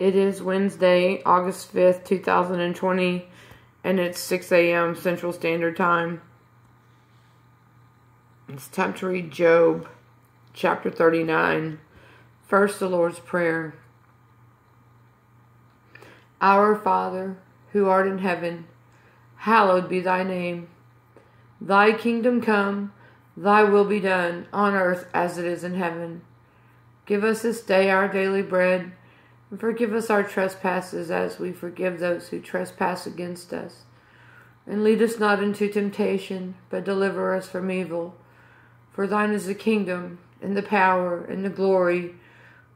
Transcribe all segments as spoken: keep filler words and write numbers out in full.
It is Wednesday, August fifth, two thousand twenty, and it's six A M Central Standard Time. It's time to read Job, chapter thirty-nine. First, the Lord's Prayer. Our Father, who art in heaven, hallowed be thy name. Thy kingdom come, thy will be done, on earth as it is in heaven. Give us this day our daily bread, and forgive us our trespasses as we forgive those who trespass against us. And lead us not into temptation, but deliver us from evil. For thine is the kingdom, and the power, and the glory,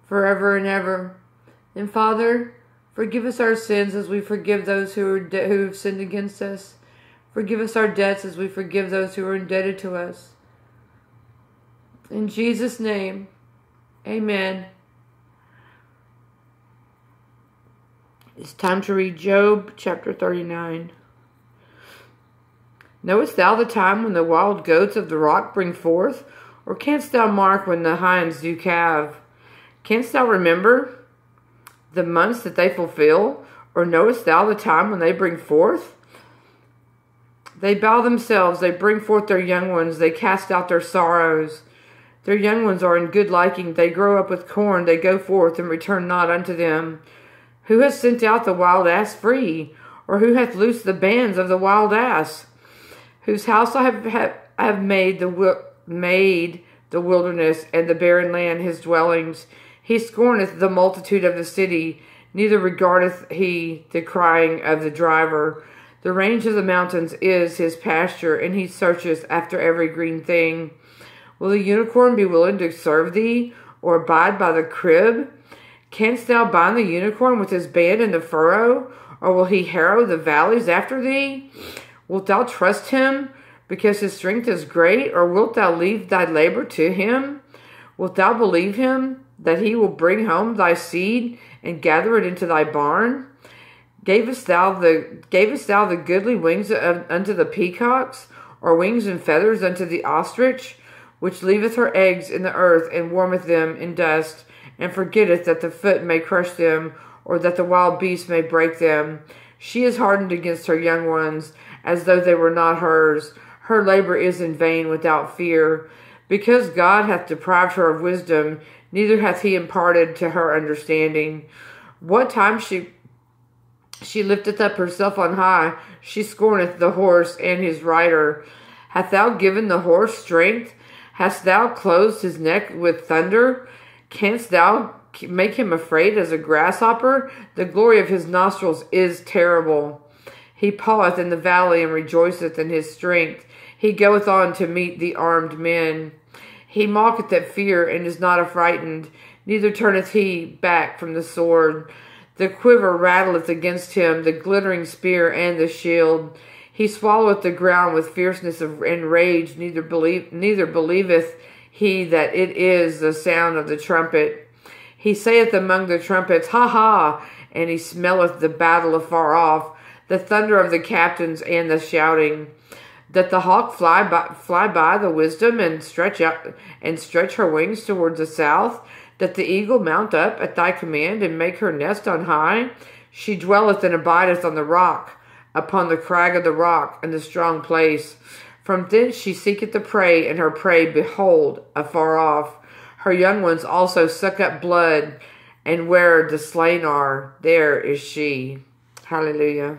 forever and ever. And Father, forgive us our sins as we forgive those who, are de- who have sinned against us. Forgive us our debts as we forgive those who are indebted to us. In Jesus' name, amen. It's time to read Job, chapter thirty-nine. Knowest thou the time when the wild goats of the rock bring forth? Or canst thou mark when the hinds do calve? Canst thou remember the months that they fulfill? Or knowest thou the time when they bring forth? They bow themselves, they bring forth their young ones, they cast out their sorrows. Their young ones are in good liking, they grow up with corn, they go forth and return not unto them. Who hath sent out the wild ass free? Or who hath loosed the bands of the wild ass? Whose house I have, have, I have made, the, made the wilderness and the barren land his dwellings. He scorneth the multitude of the city, neither regardeth he the crying of the driver. The range of the mountains is his pasture, and he searcheth after every green thing. Will the unicorn be willing to serve thee, or abide by the crib? Canst thou bind the unicorn with his band in the furrow, or will he harrow the valleys after thee? Wilt thou trust him, because his strength is great, or wilt thou leave thy labor to him? Wilt thou believe him, that he will bring home thy seed, and gather it into thy barn? Gavest thou the, gavest thou the goodly wings of, unto the peacocks, or wings and feathers unto the ostrich, which leaveth her eggs in the earth, and warmeth them in dust, and forgetteth that the foot may crush them, or that the wild beast may break them? She is hardened against her young ones, as though they were not hers. Her labor is in vain without fear. Because God hath deprived her of wisdom, neither hath he imparted to her understanding. What time she she lifteth up herself on high, she scorneth the horse and his rider. Hast thou given the horse strength? Hast thou closed his neck with thunder? Canst thou make him afraid as a grasshopper? The glory of his nostrils is terrible. He paweth in the valley and rejoiceth in his strength. He goeth on to meet the armed men. He mocketh at fear and is not affrighted, neither turneth he back from the sword. The quiver rattleth against him, the glittering spear and the shield. He swalloweth the ground with fierceness and rage, neither, believe, neither believeth he that it is the sound of the trumpet. He saith among the trumpets, Ha ha, and he smelleth the battle afar off, the thunder of the captains and the shouting. Doth the hawk fly by, fly by the wisdom and stretch out and stretch her wings towards the south? Doth the eagle mount up at thy command and make her nest on high? She dwelleth and abideth on the rock, upon the crag of the rock and the strong place. From thence she seeketh the prey, and her prey behold afar off. Her young ones also suck up blood, and where the slain are, there is she. Hallelujah.